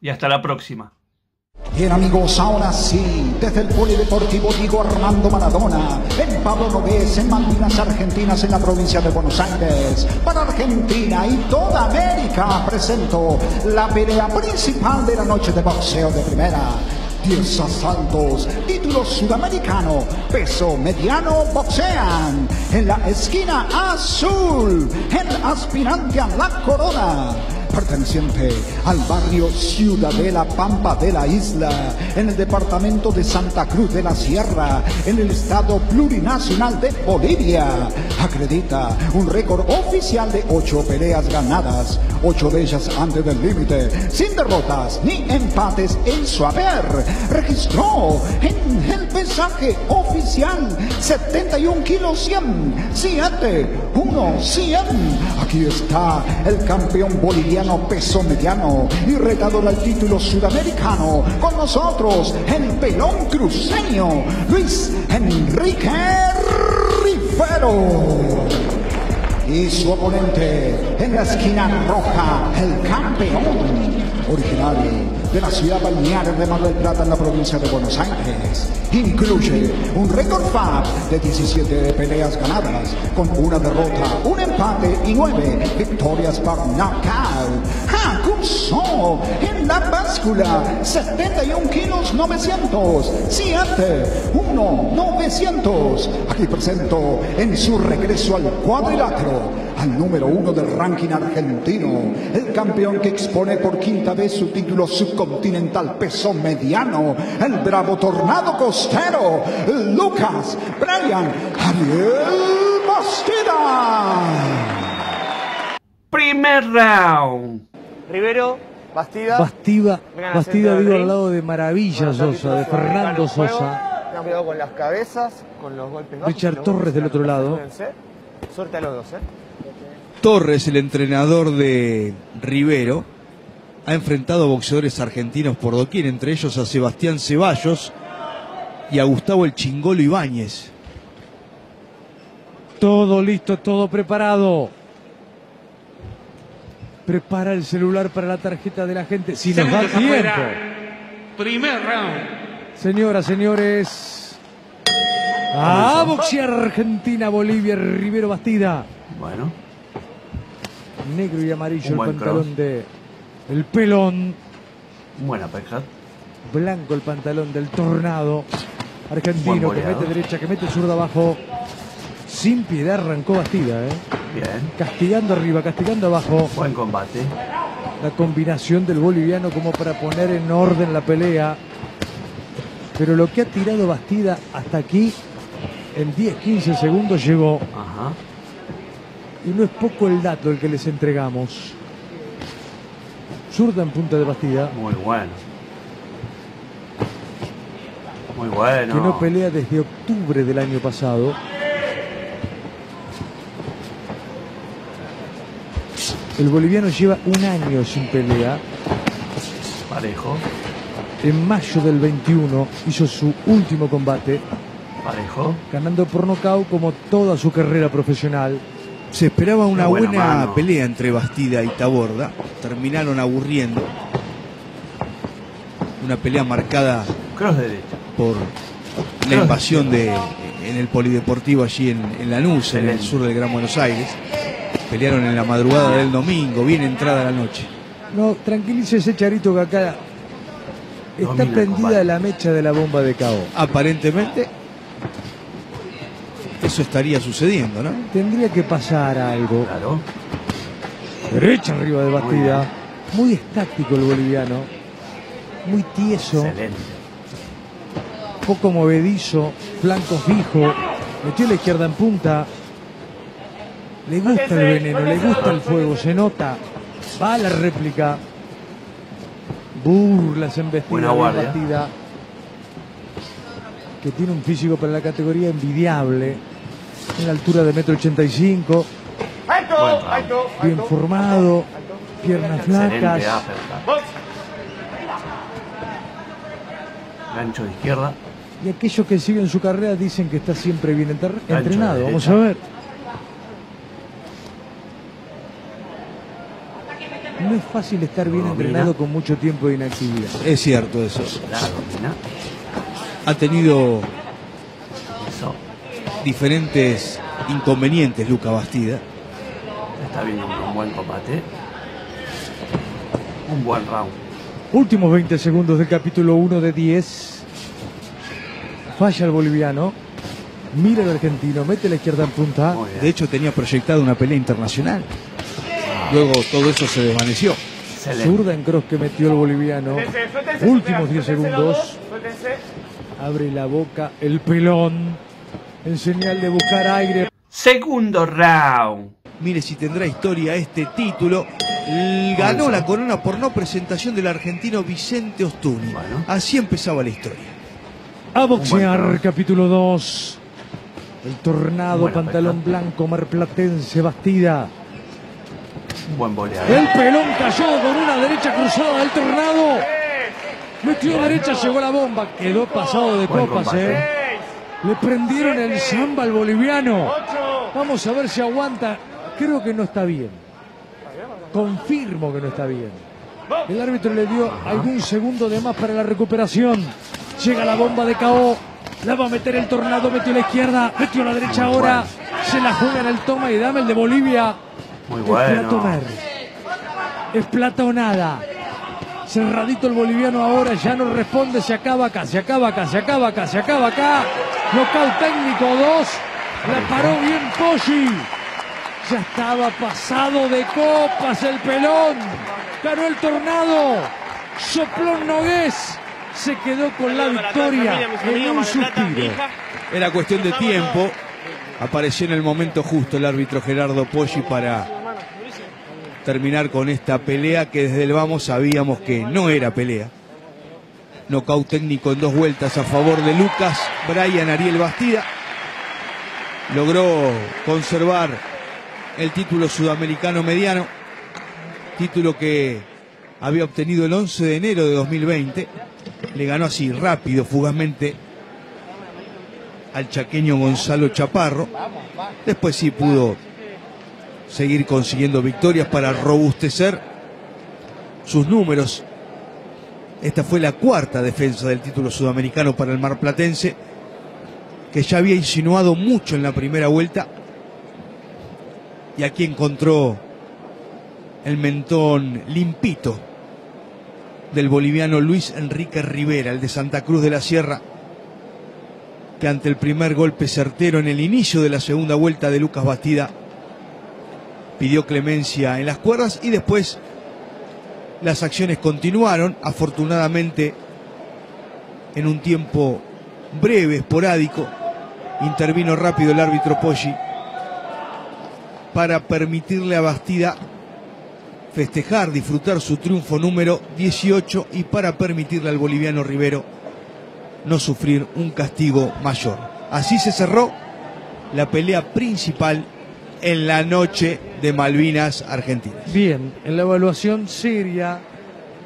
Y hasta la próxima. Bien amigos, ahora sí, desde el Polideportivo Diego Armando Maradona, en Pablo Nogués, en Malvinas Argentinas, en la provincia de Buenos Aires, para Argentina y toda América, presento la pelea principal de la noche de boxeo de primera. 10 asaltos, título sudamericano, peso mediano, boxean en la esquina azul, el aspirante a la corona, perteneciente al barrio Ciudadela Pampa de la Isla, en el departamento de Santa Cruz de la Sierra, en el estado plurinacional de Bolivia. Acredita un récord oficial de 8 peleas ganadas, 8 de ellas antes del límite, sin derrotas ni empates en su haber. Registró en el pesaje oficial 71 kilos 100, 7-1-100. Aquí está el campeón boliviano peso mediano y retador al título sudamericano. Con nosotros el pelón cruceño Luis Enrique Rivero. Y su oponente en la esquina roja, el campeón, originario de la ciudad balnearia de Mar del Plata en la provincia de Buenos Aires. Incluye un récord FAB de 17 peleas ganadas, con una derrota, un empate y 9 victorias por knockout. Cursó en la báscula 71 kilos 900, 7-1-900. Aquí presento en su regreso al cuadrilátero al número 1 del ranking argentino, el campeón que expone por quinta vez su título subcontinental peso mediano, el bravo tornado costero, Lucas Brian Javier Bastida. Primer round. Rivero, Bastida vivo al lado de Maravilla Sosa, de Fernando Sosa. Han cuidado con las cabezas, con los golpes bajos. Richard Torres del otro lado. Suerte a los dos, Torres, el entrenador de Rivero, ha enfrentado boxeadores argentinos por doquier, entre ellos a Sebastián Ceballos y a Gustavo El Chingolo Ibáñez. Todo listo, todo preparado. Prepara el celular para la tarjeta de la gente. Si nos da tiempo. Primer round. Señoras, señores. A boxear Argentina, Bolivia, Rivero Bastida. Bueno. Negro y amarillo el pantalón de el pelón. Buena pesca. Blanco el pantalón del tornado. Argentino que mete derecha, que mete zurda abajo. Sin piedad arrancó Bastida, Bien. Castigando arriba, castigando abajo. Buen combate. La combinación del boliviano como para poner en orden la pelea. Pero lo que ha tirado Bastida hasta aquí, en 10-15 segundos llegó. Ajá. Y no es poco el dato el que les entregamos. Zurda en punta de Bastida. Muy bueno. Muy bueno. Que no pelea desde octubre del año pasado. El boliviano lleva un año sin pelea. Parejo. En mayo del 21 hizo su último combate. Parejo. Ganando por nocaut como toda su carrera profesional. Se esperaba una buena pelea entre Bastida y Taborda. Terminaron aburriendo. Una pelea marcada por la invasión en el Polideportivo allí en Lanús, en el sur del Gran Buenos Aires. Pelearon en la madrugada del domingo, bien entrada la noche. No, tranquilícese Charito, que acá Está prendida la mecha de la bomba de KO. Aparentemente eso estaría sucediendo, ¿no? Tendría que pasar algo. Claro. Derecha arriba de Bastida. Muy estático el boliviano. Muy tieso. Excelente. Poco movedizo. Flancos fijos. Metió la izquierda en punta. Le gusta el veneno, le gusta el fuego, se nota. Va a la réplica. Burlas embestidas de Bastida, que tiene un físico para la categoría envidiable. En la altura de 1,85 m. Bien formado. Piernas flacas. Gancho de izquierda. Y aquellos que siguen su carrera dicen que está siempre bien entrenado. Vamos a ver. No es fácil estar bien entrenado con mucho tiempo de inactividad. Es cierto eso. Ha tenido diferentes inconvenientes Lucas Bastida. Está viendo un buen combate. Un buen round. Últimos 20 segundos del capítulo 1 de 10. Falla el boliviano. Mira el argentino. Mete la izquierda en punta. De hecho tenía proyectada una pelea internacional. Luego todo eso se desvaneció. Zurda en cross que metió el boliviano. Últimos 10 segundos. Abre la boca el pelón. En señal de buscar aire. Segundo round. Mire si tendrá historia este título. Ganó la corona por no presentación del argentino Vicente Ostuni. Así empezaba la historia. A boxear, capítulo 2. El tornado, pantalón blanco, marplatense, Bastida. Buen boleador. El pelón cayó con una derecha cruzada del tornado. Metió derecha, llegó la bomba. Quedó pasado de copas, Le prendieron el samba al boliviano. Vamos a ver si aguanta. Creo que no está bien. Confirmo que no está bien. El árbitro le dio algún segundo de más para la recuperación. Llega la bomba de KO. La va a meter el tornado. Metió la izquierda. Metió la derecha ahora. Se la juega en el toma y dame el de Bolivia. Muy bueno. Es plata o nada. Es plata o nada. Cerradito el boliviano ahora, ya no responde, se acaba acá, se acaba acá, se acaba acá, se acaba acá. Nocaut técnico 2, la paró bien Poggi. Ya estaba pasado de copas el pelón. Ganó el tornado. Soplón Nogués se quedó con la victoria en un suspiro. Era cuestión de tiempo. Apareció en el momento justo el árbitro Gerardo Poggi para terminar con esta pelea que desde el vamos sabíamos que no era pelea. Nocaut técnico en 2 vueltas a favor de Lucas Brian Ariel Bastida. Logró conservar el título sudamericano mediano, título que había obtenido el 11 de enero de 2020. Le ganó así rápido, fugazmente, al chaqueño Gonzalo Chaparro. Después sí pudo seguir consiguiendo victorias para robustecer sus números. Esta fue la 4ª defensa del título sudamericano para el marplatense, que ya había insinuado mucho en la primera vuelta, y aquí encontró el mentón limpito del boliviano Luis Enrique Rivero, el de Santa Cruz de la Sierra, que ante el primer golpe certero en el inicio de la segunda vuelta de Lucas Bastida pidió clemencia en las cuerdas, y después las acciones continuaron, afortunadamente en un tiempo breve, esporádico. Intervino rápido el árbitro Poggi para permitirle a Bastida festejar, disfrutar su triunfo número 18 y para permitirle al boliviano Rivero no sufrir un castigo mayor. Así se cerró la pelea principal en la noche de Malvinas Argentinas. Bien, en la evaluación seria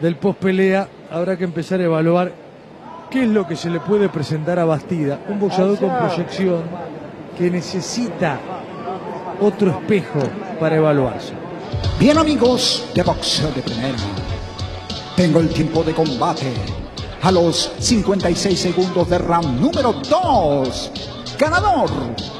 del post pelea habrá que empezar a evaluar qué es lo que se le puede presentar a Bastida, un boxeador con proyección que necesita otro espejo para evaluarse. Bien, amigos de Boxeo de Primera, tengo el tiempo de combate a los 56 segundos de round número 2. Ganador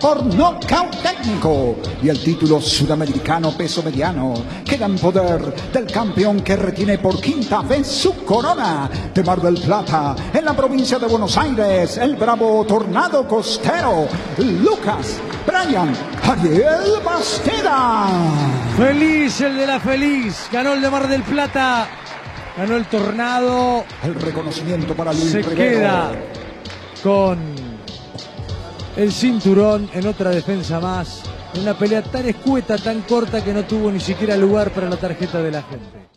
por nocaut técnico. Y el título sudamericano peso mediano queda en poder del campeón que retiene por quinta vez su corona de Mar del Plata, en la provincia de Buenos Aires, el bravo tornado costero, Lucas Brian Javier Bastida. Feliz el de la feliz, ganó el de Mar del Plata, ganó el tornado. El reconocimiento para Luis Enrique Rivero. Se queda con el cinturón en otra defensa más, en una pelea tan escueta, tan corta, que no tuvo ni siquiera lugar para la tarjeta de la gente.